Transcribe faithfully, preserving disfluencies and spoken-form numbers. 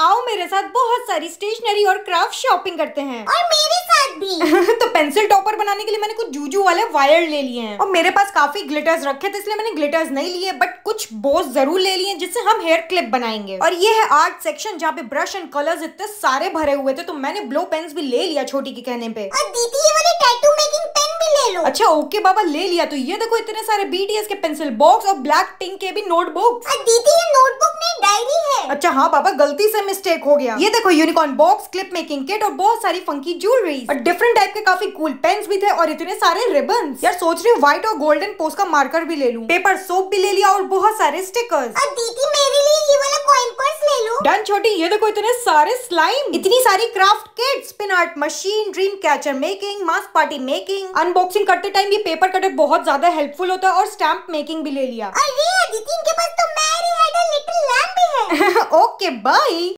आओ मेरे साथ बहुत सारी स्टेशनरी और क्राफ्ट शॉपिंग करते हैं। और मेरे साथ भी। तो पेंसिल टॉपर बनाने के लिए मैंने कुछ जूजू वाले वायर ले लिए हैं और मेरे पास काफी ग्लिटर्स रखे थे इसलिए मैंने ग्लिटर्स नहीं लिए बट कुछ बोस जरूर ले लिए जिससे हम हेयर क्लिप बनाएंगे। और ये है आर्ट सेक्शन जहाँ पे ब्रश एंड कलर्स इतने सारे भरे हुए थे तो मैंने ब्लो पेन्स भी ले लिया छोटी के कहने पे। और दीदी ये वाले टैटू मेकिंग पेन भी ले लो। अच्छा ओके बाबा ले लिया। तो ये देखो इतने सारे बीटीएस के पेंसिल बॉक्स और ब्लैक पिंक के भी नोटबुक्स। दीदी ये नोटबुक नहीं डायरी है। अच्छा हाँ बाबा गलती से मिस्टेक हो गया। ये देखो unicorn box, clip making kit और बहुत सारी फंकी ज्वेलरी और डिफरेंट टाइप के काफी कूल पेन्स भी थे और इतने सारे रिबन्स। यार सोच रही हूँ व्हाइट और गोल्डन पोस्ट का मार्कर भी ले लूँ, पेपर सोप भी ले लिया और बहुत सारे स्टिकर्स। और दीदी मेरे लिए ये वाला कॉइन पर्स ले लूँ। डन छोटी। ये देखो इतने सारे स्लाइम, इतनी सारी craft kits, pin art machine, dream catcher making, mask party making. Unboxing करते टाइम ये पेपर कटर बहुत ज्यादा हेल्पफुल होता है और स्टैम्प मेकिंग भी ले लिया। Okay bye.